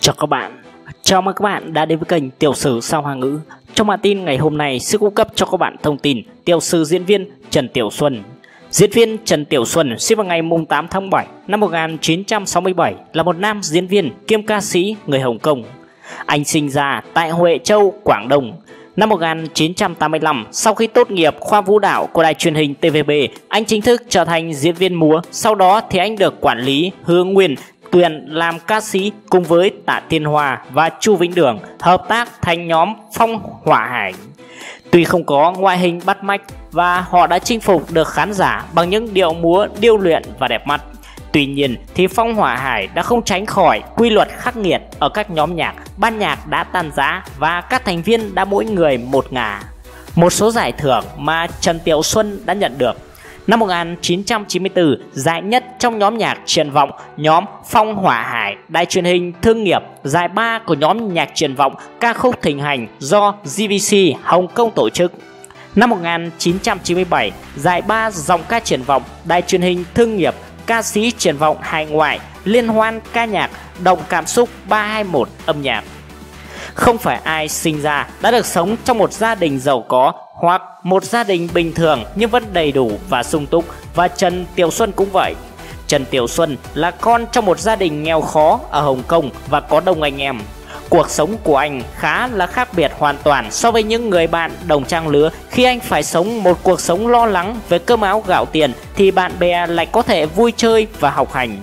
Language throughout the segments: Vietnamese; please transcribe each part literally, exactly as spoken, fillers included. Chào các bạn, chào mừng các bạn đã đến với kênh Tiểu sử Sao Hoa ngữ. Trong bản tin ngày hôm nay sẽ cung cấp cho các bạn thông tin tiểu sử diễn viên Trần Tiểu Xuân. Diễn viên Trần Tiểu Xuân sinh vào ngày tám tháng bảy năm một nghìn chín trăm sáu mươi bảy, là một nam diễn viên kiêm ca sĩ người Hồng Kông. Anh sinh ra tại Huệ Châu, Quảng Đông. Năm một nghìn chín trăm tám mươi lăm, sau khi tốt nghiệp khoa vũ đạo của đài truyền hình T V B, anh chính thức trở thành diễn viên múa. Sau đó thì anh được quản lý Hứa Nguyện Tuyển làm ca sĩ cùng với Tạ Thiên Hoa và Chu Vĩnh Đường hợp tác thành nhóm Phong Hỏa Hải. Tuy không có ngoại hình bắt mắt và họ đã chinh phục được khán giả bằng những điệu múa điêu luyện và đẹp mắt. Tuy nhiên thì Phong Hỏa Hải đã không tránh khỏi quy luật khắc nghiệt ở các nhóm nhạc, ban nhạc đã tan rã và các thành viên đã mỗi người một ngả. Một số giải thưởng mà Trần Tiểu Xuân đã nhận được: năm một nghìn chín trăm chín mươi tư, giải nhất trong nhóm nhạc triển vọng nhóm Phong Hỏa Hải, đài truyền hình thương nghiệp; giải ba của nhóm nhạc triển vọng ca khúc thịnh hành do G V C Hồng Kông tổ chức. Năm một nghìn chín trăm chín mươi bảy, giải ba dòng ca triển vọng đài truyền hình thương nghiệp, ca sĩ triển vọng hải ngoại, liên hoan ca nhạc đồng cảm xúc ba hai một âm nhạc. Không phải ai sinh ra đã được sống trong một gia đình giàu có hoặc một gia đình bình thường nhưng vẫn đầy đủ và sung túc, và Trần Tiểu Xuân cũng vậy. Trần Tiểu Xuân là con trong một gia đình nghèo khó ở Hồng Kông và có đông anh em. Cuộc sống của anh khá là khác biệt hoàn toàn so với những người bạn đồng trang lứa, khi anh phải sống một cuộc sống lo lắng về cơm áo gạo tiền thì bạn bè lại có thể vui chơi và học hành.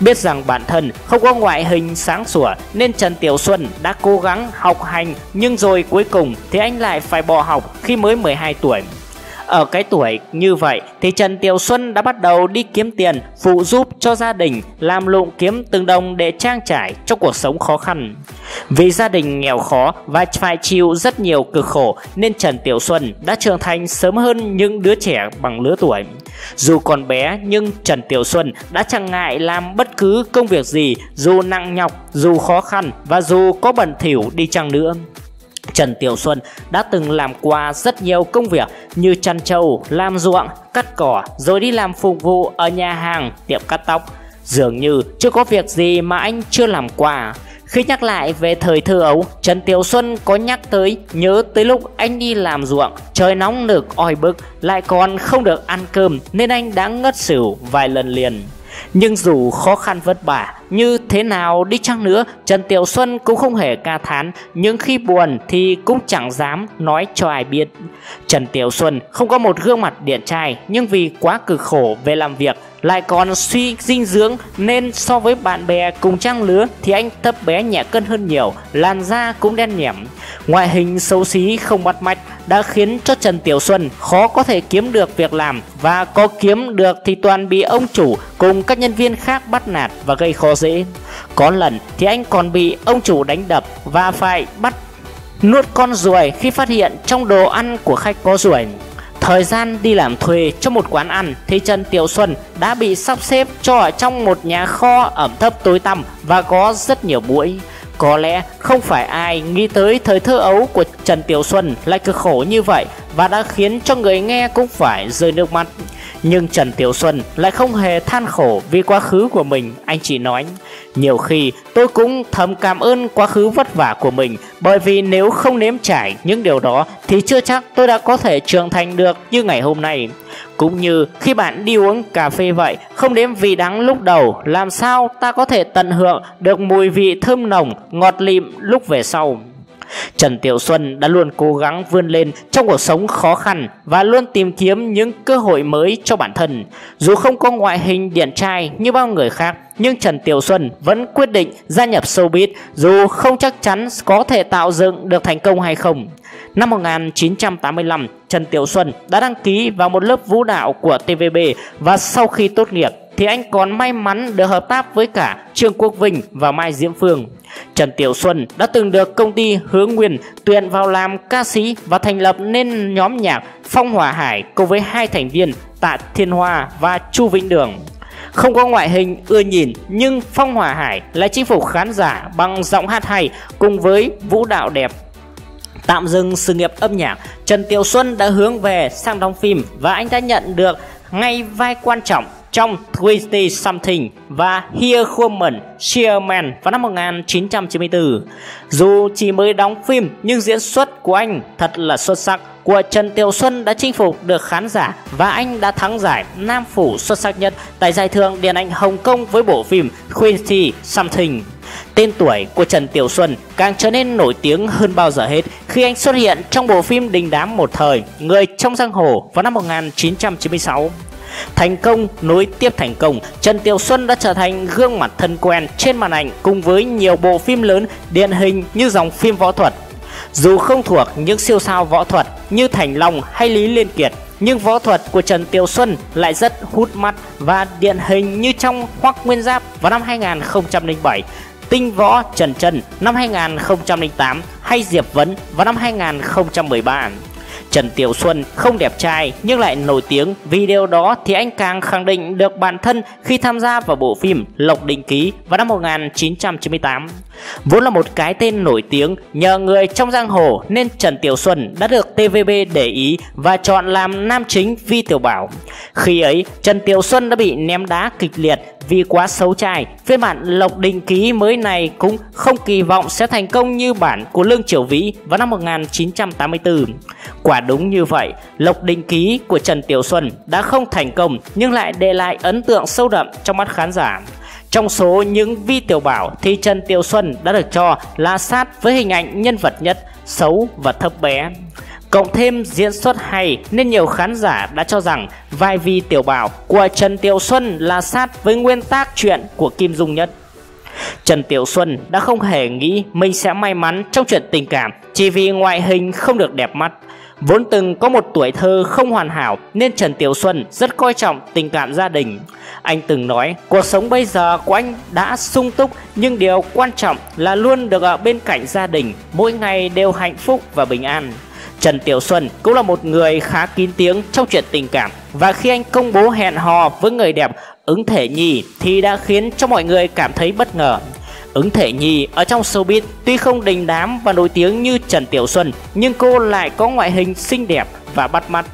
Biết rằng bản thân không có ngoại hình sáng sủa nên Trần Tiểu Xuân đã cố gắng học hành, nhưng rồi cuối cùng thì anh lại phải bỏ học khi mới mười hai tuổi. Ở cái tuổi như vậy thì Trần Tiểu Xuân đã bắt đầu đi kiếm tiền phụ giúp cho gia đình, làm lụng kiếm từng đồng để trang trải cho cuộc sống khó khăn. Vì gia đình nghèo khó và phải chịu rất nhiều cực khổ nên Trần Tiểu Xuân đã trưởng thành sớm hơn những đứa trẻ bằng lứa tuổi. Dù còn bé nhưng Trần Tiểu Xuân đã chẳng ngại làm bất cứ công việc gì, dù nặng nhọc, dù khó khăn và dù có bẩn thỉu đi chăng nữa. Trần Tiểu Xuân đã từng làm qua rất nhiều công việc như chăn trâu, làm ruộng, cắt cỏ, rồi đi làm phục vụ ở nhà hàng, tiệm cắt tóc. Dường như chưa có việc gì mà anh chưa làm qua. Khi nhắc lại về thời thơ ấu, Trần Tiểu Xuân có nhắc tới nhớ tới lúc anh đi làm ruộng, trời nóng nực oi bức, lại còn không được ăn cơm nên anh đã ngất xỉu vài lần liền. Nhưng dù khó khăn vất vả như thế nào đi chăng nữa, Trần Tiểu Xuân cũng không hề ca thán, nhưng khi buồn thì cũng chẳng dám nói cho ai biết. Trần Tiểu Xuân không có một gương mặt điển trai, nhưng vì quá cực khổ về làm việc lại còn suy dinh dưỡng nên so với bạn bè cùng trang lứa thì anh thấp bé nhẹ cân hơn nhiều, làn da cũng đen nhẻm. Ngoại hình xấu xí không bắt mắt đã khiến cho Trần Tiểu Xuân khó có thể kiếm được việc làm, và có kiếm được thì toàn bị ông chủ cùng các nhân viên khác bắt nạt và gây khó dễ. Có lần thì anh còn bị ông chủ đánh đập và phải bắt nuốt con ruồi khi phát hiện trong đồ ăn của khách có ruồi. Thời gian đi làm thuê cho một quán ăn thì Trần Tiểu Xuân đã bị sắp xếp cho ở trong một nhà kho ẩm thấp tối tăm và có rất nhiều muỗi. Có lẽ không phải ai nghĩ tới thời thơ ấu của Trần Tiểu Xuân lại cực khổ như vậy và đã khiến cho người nghe cũng phải rơi nước mắt. Nhưng Trần Tiểu Xuân lại không hề than khổ vì quá khứ của mình, anh chỉ nói: nhiều khi tôi cũng thầm cảm ơn quá khứ vất vả của mình, bởi vì nếu không nếm trải những điều đó thì chưa chắc tôi đã có thể trưởng thành được như ngày hôm nay. Cũng như khi bạn đi uống cà phê vậy, không nếm vị đắng lúc đầu, làm sao ta có thể tận hưởng được mùi vị thơm nồng, ngọt lịm lúc về sau. Trần Tiểu Xuân đã luôn cố gắng vươn lên trong cuộc sống khó khăn và luôn tìm kiếm những cơ hội mới cho bản thân. Dù không có ngoại hình điển trai như bao người khác, nhưng Trần Tiểu Xuân vẫn quyết định gia nhập showbiz dù không chắc chắn có thể tạo dựng được thành công hay không. Năm một nghìn chín trăm tám mươi lăm, Trần Tiểu Xuân đã đăng ký vào một lớp vũ đạo của T V B, và sau khi tốt nghiệp thì anh còn may mắn được hợp tác với cả Trương Quốc Vinh và Mai Diễm Phương. Trần Tiểu Xuân đã từng được công ty Hứa Nguyện tuyển vào làm ca sĩ và thành lập nên nhóm nhạc Phong Hỏa Hải cùng với hai thành viên Tạ Thiên Hoa và Chu Vĩnh Đường. Không có ngoại hình ưa nhìn nhưng Phong Hỏa Hải lại chinh phục khán giả bằng giọng hát hay cùng với vũ đạo đẹp. Tạm dừng sự nghiệp âm nhạc, Trần Tiểu Xuân đã hướng về sang đóng phim và anh đã nhận được ngay vai quan trọng trong Twisty Something và Here Comes Superman vào năm một nghìn chín trăm chín mươi tư. Dù chỉ mới đóng phim nhưng diễn xuất của anh thật là xuất sắc, của Trần Tiểu Xuân đã chinh phục được khán giả và anh đã thắng giải Nam Phủ xuất sắc nhất tại Giải thưởng Điện ảnh Hồng Kông với bộ phim Twisty Something. Tên tuổi của Trần Tiểu Xuân càng trở nên nổi tiếng hơn bao giờ hết khi anh xuất hiện trong bộ phim đình đám một thời Người trong giang hồ vào năm một nghìn chín trăm chín mươi sáu. Thành công nối tiếp thành công, Trần Tiểu Xuân đã trở thành gương mặt thân quen trên màn ảnh cùng với nhiều bộ phim lớn điển hình như dòng phim võ thuật. Dù không thuộc những siêu sao võ thuật như Thành Long hay Lý Liên Kiệt, nhưng võ thuật của Trần Tiểu Xuân lại rất hút mắt và điển hình như trong Hoắc Nguyên Giáp vào năm hai nghìn không trăm lẻ bảy, Tinh Võ Trần Trân năm hai nghìn không trăm lẻ tám hay Diệp Vấn vào năm hai nghìn không trăm mười ba. Trần Tiểu Xuân không đẹp trai nhưng lại nổi tiếng, vì điều đó thì anh càng khẳng định được bản thân khi tham gia vào bộ phim Lộc Đỉnh Ký vào năm một nghìn chín trăm chín mươi tám. Vốn là một cái tên nổi tiếng, nhờ Người trong giang hồ nên Trần Tiểu Xuân đã được tê vê bê để ý và chọn làm nam chính Vi Tiểu Bảo. Khi ấy, Trần Tiểu Xuân đã bị ném đá kịch liệt vì quá xấu trai. Phiên bản Lộc Đỉnh Ký mới này cũng không kỳ vọng sẽ thành công như bản của Lương Triều Vĩ vào năm một nghìn chín trăm tám mươi tư. Quả đúng như vậy, Lộc Đỉnh Ký của Trần Tiểu Xuân đã không thành công nhưng lại để lại ấn tượng sâu đậm trong mắt khán giả. Trong số những Vi Tiểu Bảo thì Trần Tiểu Xuân đã được cho là sát với hình ảnh nhân vật nhất, xấu và thấp bé. Cộng thêm diễn xuất hay nên nhiều khán giả đã cho rằng vai Vi Tiểu Bảo của Trần Tiểu Xuân là sát với nguyên tác truyện của Kim Dung nhất. Trần Tiểu Xuân đã không hề nghĩ mình sẽ may mắn trong chuyện tình cảm chỉ vì ngoại hình không được đẹp mắt. Vốn từng có một tuổi thơ không hoàn hảo nên Trần Tiểu Xuân rất coi trọng tình cảm gia đình. Anh từng nói cuộc sống bây giờ của anh đã sung túc nhưng điều quan trọng là luôn được ở bên cạnh gia đình, mỗi ngày đều hạnh phúc và bình an. Trần Tiểu Xuân cũng là một người khá kín tiếng trong chuyện tình cảm, và khi anh công bố hẹn hò với người đẹp Ứng Thể Nhi thì đã khiến cho mọi người cảm thấy bất ngờ. Ứng Thể Nhi ở trong showbiz tuy không đình đám và nổi tiếng như Trần Tiểu Xuân nhưng cô lại có ngoại hình xinh đẹp và bắt mắt.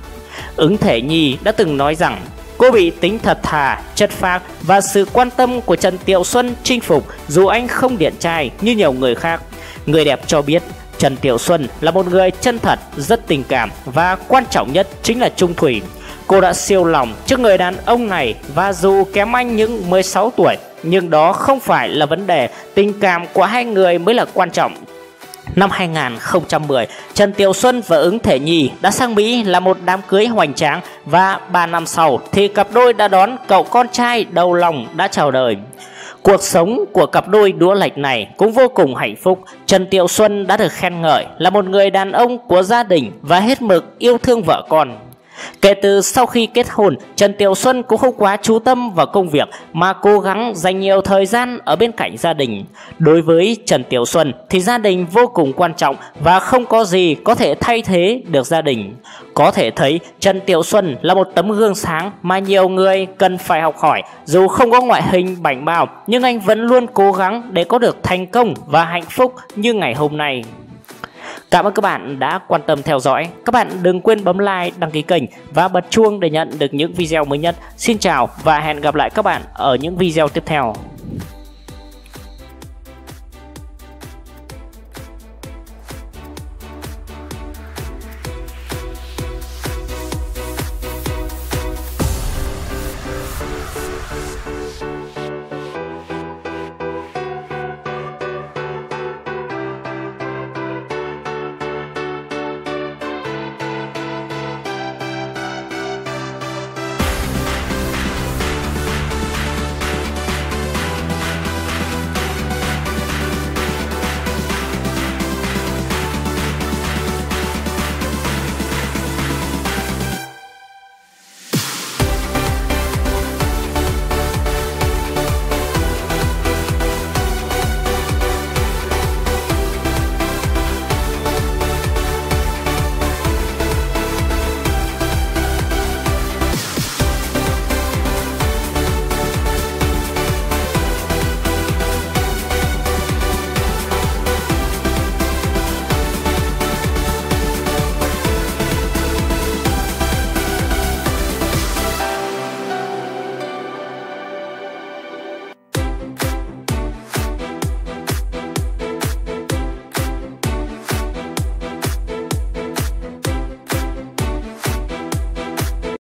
Ứng Thể Nhi đã từng nói rằng cô bị tính thật thà, chất phác và sự quan tâm của Trần Tiểu Xuân chinh phục dù anh không điển trai như nhiều người khác. Người đẹp cho biết Trần Tiểu Xuân là một người chân thật, rất tình cảm và quan trọng nhất chính là trung thủy. Cô đã siêu lòng trước người đàn ông này và dù kém anh những mười sáu tuổi nhưng đó không phải là vấn đề, tình cảm của hai người mới là quan trọng. Năm hai nghìn không trăm mười, Trần Tiểu Xuân và Ứng Thể Nhi đã sang Mỹ làm một đám cưới hoành tráng và ba năm sau thì cặp đôi đã đón cậu con trai đầu lòng đã chào đời. Cuộc sống của cặp đôi đũa lệch này cũng vô cùng hạnh phúc. Trần Tiểu Xuân đã được khen ngợi là một người đàn ông của gia đình và hết mực yêu thương vợ con. Kể từ sau khi kết hôn, Trần Tiểu Xuân cũng không quá chú tâm vào công việc mà cố gắng dành nhiều thời gian ở bên cạnh gia đình. Đối với Trần Tiểu Xuân thì gia đình vô cùng quan trọng và không có gì có thể thay thế được gia đình. Có thể thấy Trần Tiểu Xuân là một tấm gương sáng mà nhiều người cần phải học hỏi. Dù không có ngoại hình bảnh bao nhưng anh vẫn luôn cố gắng để có được thành công và hạnh phúc như ngày hôm nay. Cảm ơn các bạn đã quan tâm theo dõi. Các bạn đừng quên bấm like, đăng ký kênh và bật chuông để nhận được những video mới nhất. Xin chào và hẹn gặp lại các bạn ở những video tiếp theo.